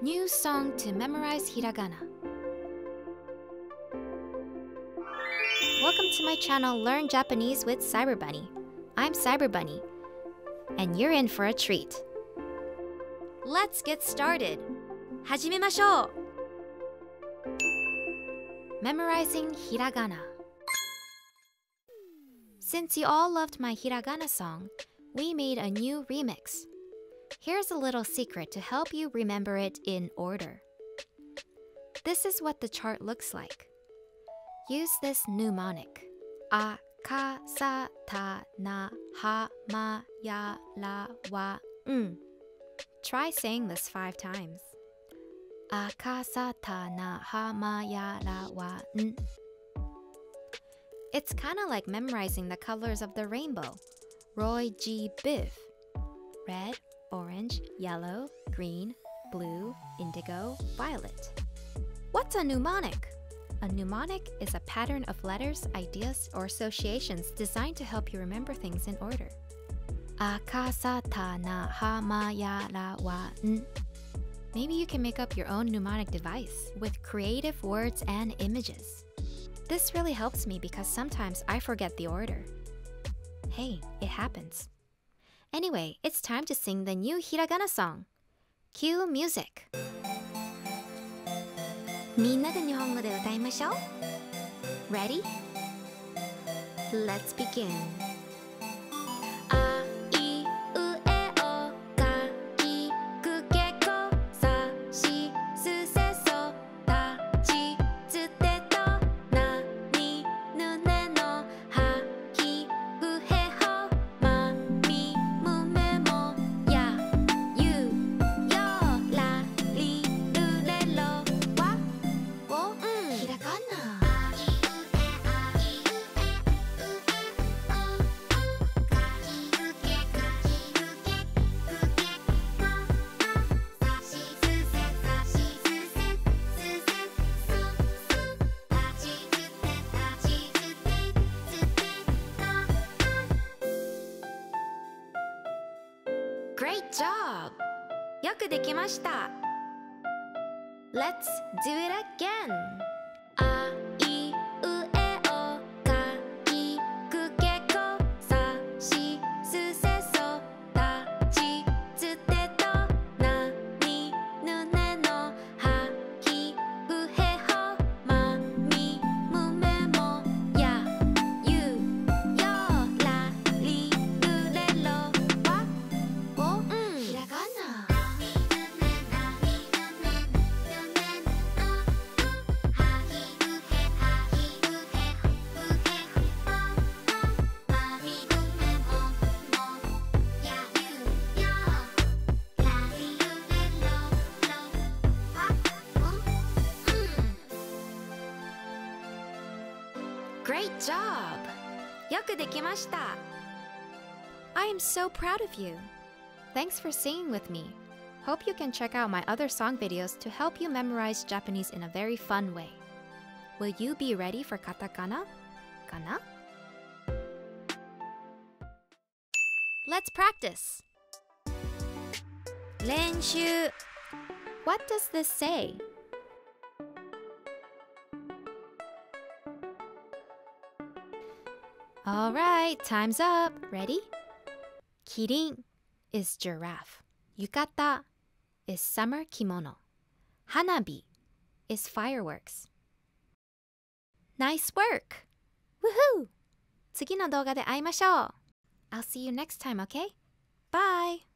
New song to memorize hiragana. Welcome to my channel, Learn Japanese with Cyber Bunny. I'm Cyber Bunny, and you're in for a treat. Let's get started. Hajimemashou. Memorizing hiragana. Since you all loved my hiragana song, we made a new remix. Here's a little secret to help you remember it in order. This is what the chart looks like. Use this mnemonic. A, ka, sa, ta, na, ha, ma, ya, la, wa, n. Try saying this 5 times. A, ka, sa, ta, na, ha, ma, ya, la, wa, n. It's kind of like memorizing the colors of the rainbow. Roy G. Biv. Red, orange, yellow, green, blue, indigo, violet. What's a mnemonic? A mnemonic is a pattern of letters, ideas, or associations designed to help you remember things in order. A, ka, sa, ta, na, ha, ma, ya, la, wa, n. Maybe you can make up your own mnemonic device with creative words and images. This really helps me because sometimes I forget the order. Hey, it happens. Anyway, it's time to sing the new hiragana song. Cue music. Ready? Let's begin. Great job! Yoku dekimashita! Let's do it again! Great job! Yoku dekimashita! I am so proud of you! Thanks for singing with me. Hope you can check out my other song videos to help you memorize Japanese in a very fun way. Will you be ready for katakana? Kana? Let's practice! Renshu! What does this say? All right, time's up. Ready? Kirin is giraffe. Yukata is summer kimono. Hanabi is fireworks. Nice work! Woohoo! Tsugi no douga de aimashou. I'll see you next time, okay? Bye!